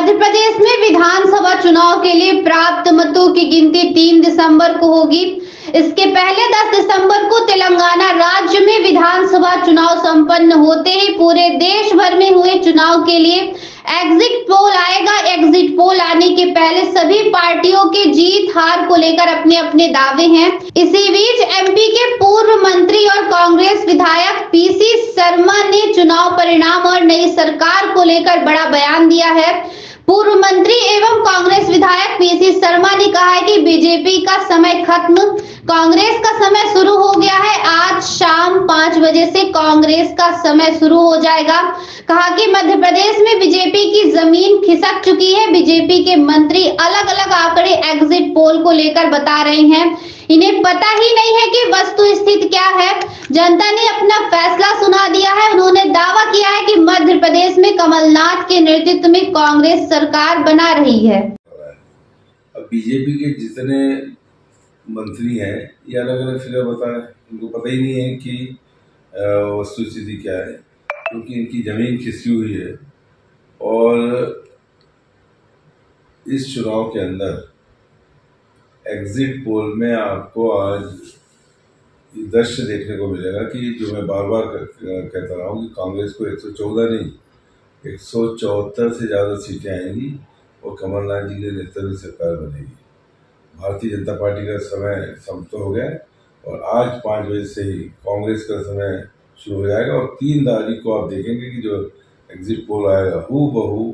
मध्य प्रदेश में विधानसभा चुनाव के लिए प्राप्त मतों की गिनती 3 दिसंबर को होगी। इसके पहले 10 दिसंबर को तेलंगाना राज्य में विधानसभा चुनाव संपन्न होते ही पूरे देश भर में हुए चुनाव के लिए एग्जिट पोल आएगा। एग्जिट पोल आने के पहले सभी पार्टियों के जीत हार को लेकर अपने अपने दावे हैं। इसी बीच एमपी के पूर्व मंत्री और कांग्रेस विधायक पीसी शर्मा ने चुनाव परिणाम और नई सरकार को लेकर बड़ा बयान दिया है। पूर्व मंत्री एवं कांग्रेस विधायक पीसी शर्मा ने कहा है कि बीजेपी का समय खत्म, कांग्रेस का समय शुरू हो गया है। आज शाम 5 बजे से कांग्रेस का समय शुरू हो जाएगा। कहा कि मध्य प्रदेश में बीजेपी की जमीन खिसक चुकी है। बीजेपी के मंत्री अलग अलग आंकड़े एग्जिट पोल को लेकर बता रहे हैं। इन्हें पता ही नहीं है कि वस्तु स्थिति क्या है। जनता ने अपना फैसला सुना दिया है। उन्होंने दावा किया है कि मध्य प्रदेश में कमलनाथ के नेतृत्व में कांग्रेस सरकार बना रही है। अब बीजेपी के जितने मंत्री हैं ये अलग अलग फिगर बता रहे हैं। उनको पता ही नहीं है कि वस्तु स्थिति क्या है, क्योंकि इनकी जमीन खिसी हुई है। और इस चुनाव के अंदर एग्जिट पोल में आपको आज दृश्य देखने को मिलेगा कि जो मैं बार बार कहता रहा हूँ कि कांग्रेस को 114 नहीं 174 से ज़्यादा सीटें आएंगी और कमलनाथ जी के नेतृत्व में सरकार बनेगी। भारतीय जनता पार्टी का समय समाप्त हो गया और आज 5 बजे से ही कांग्रेस का समय शुरू हो जाएगा। और 3 तारीख को आप देखेंगे कि जो एग्जिट पोल आएगा हूबहू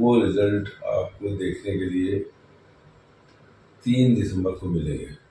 वो रिजल्ट आपको देखने के लिए 3 दिसंबर को मिलेंगे।